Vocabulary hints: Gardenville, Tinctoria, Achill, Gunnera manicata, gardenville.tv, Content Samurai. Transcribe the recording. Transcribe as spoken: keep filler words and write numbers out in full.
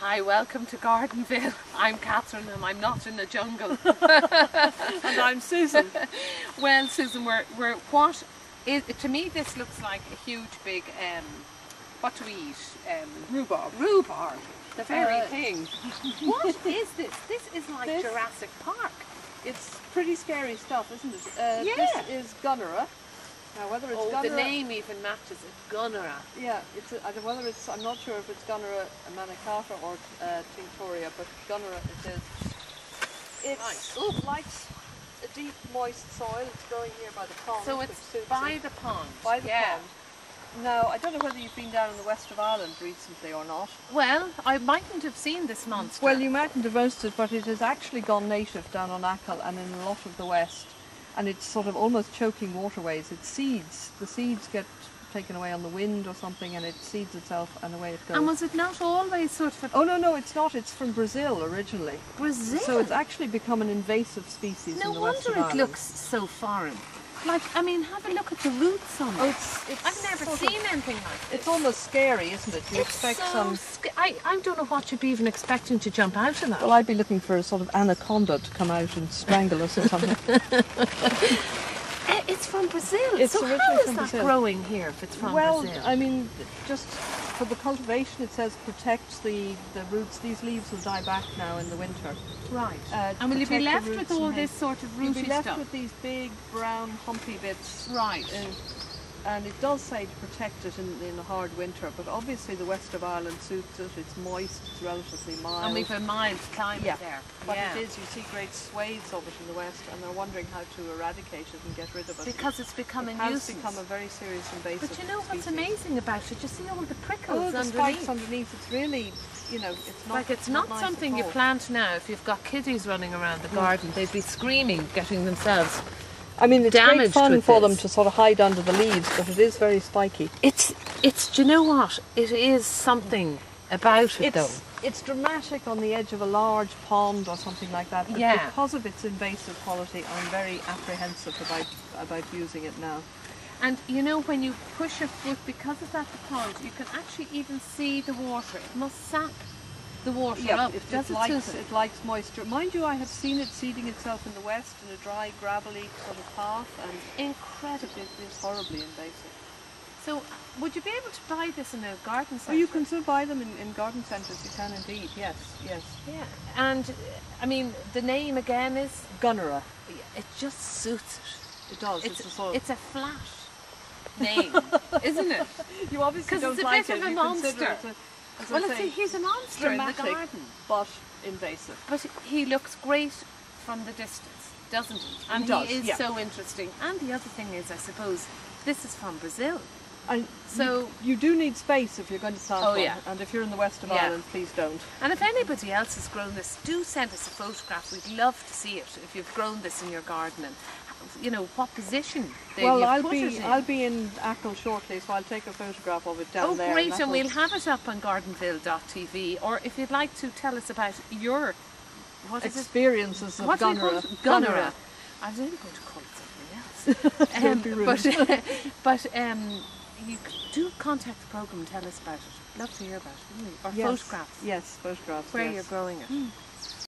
Hi, welcome to Gardenville. I'm Catherine and I'm not in the jungle. And I'm Susan. Well, Susan, we're, we're what is, to me this looks like a huge big, um, what do we eat? Um, rhubarb. Rhubarb. The very uh, thing. What is this? This is like this, Jurassic Park. It's pretty scary stuff, isn't it? Uh, yeah. This is Gunnera. Now, whether it's oh, Gunnera, the name even matches it, Gunnera. Yeah, it's a, whether it's, I'm not sure if it's Gunnera manicata or uh, Tinctoria, but Gunnera it is. It's nice. Ooh, like a deep, moist soil. It's growing here by the pond. So it's by it. the pond. By the yeah. pond. Now, I don't know whether you've been down in the west of Ireland recently or not. Well, I mightn't have seen this monster. Well, you mightn't have noticed it, but it has actually gone native down on Achill and in a lot of the west. And it's sort of almost choking waterways. It seeds. The seeds get taken away on the wind or something, and it seeds itself, and away it goes. And was it not always sort of? Oh no, no, it's not. It's from Brazil originally. Brazil. So it's actually become an invasive species. No in the wonder west of Ireland. It looks so foreign. Like, I mean, have a look at the roots on it. Oh, it's, it's I've never seen of, anything like this. It's almost scary, isn't it? You it's expect so some. I I don't know what you'd be even expecting to jump out of that. Well, I'd be looking for a sort of anaconda to come out and strangle us or something. It's from Brazil. It's so how is that Brazil. growing here if it's from well, Brazil? Well, I mean, just for the cultivation, it says protect the the roots. These leaves will die back now in the winter. Right. Uh, and will you be left with all this sort of rooty stuff? You'll be left with these big brown humpy bits. Right. And, and it does say to protect it in, in a hard winter, but obviously the west of Ireland suits it. It's moist, it's relatively mild. And we've a mild climate yeah. there. But yeah. it is, you see great swathes of it in the west, and they're wondering how to eradicate it and get rid of it. Because it's become it a nuisance. It's become a very serious invasive But you know species. What's amazing about it? You see all the prickles oh, the underneath. spikes underneath. It's really, you know, it's not Like it's not, not nice something you plant now. If you've got kiddies running around the mm. garden, they'd be screaming, getting themselves I mean, it's great fun for them to sort of hide under the leaves, but it is very spiky. It's, it's. Do you know what? It is something about it, though. It's dramatic on the edge of a large pond or something like that. But yeah. because of its invasive quality, I'm very apprehensive about about using it now. And you know, when you push a foot, because it's at the pond, you can actually even see the water. It must sap the water yeah, up. It, it, it, likes, it likes moisture. Mind you, I have seen it seeding itself in the west in a dry, gravelly sort of path, and incredibly, it's horribly invasive. So, would you be able to buy this in a garden centre? Oh, you can still buy them in, in garden centres, you can indeed, yes, yes. Yeah. And, I mean, the name again is? Gunnera. It just suits it. It does. It's, it's, a, sort of it's a flat name, isn't it? You obviously don't like it. Because it's a bit of a monster. As well, see, he's a monster dramatic, in the garden, but invasive. But he looks great from the distance, doesn't he? And he, does, he is yeah. so interesting. And the other thing is, I suppose, this is from Brazil. And so you, you do need space if you're going to plant oh, one. Yeah. And if you're in the west of yeah. Ireland, please don't. And if anybody else has grown this, do send us a photograph. We'd love to see it if you've grown this in your garden. And you know what position they well I'll put be it in. I'll be in Achill shortly, so I'll take a photograph of it down oh, there. Oh great, and, and we'll have it up on gardenville dot t v, or if you'd like to tell us about your what experiences is of what Gunnera. Gunnera. I was only going to call it something else. um, be rude. But, uh, but um, you do contact the programme and tell us about it. Love to hear about it, wouldn't you? Or yes. photographs. Yes, photographs. Where yes. you're growing it. Mm.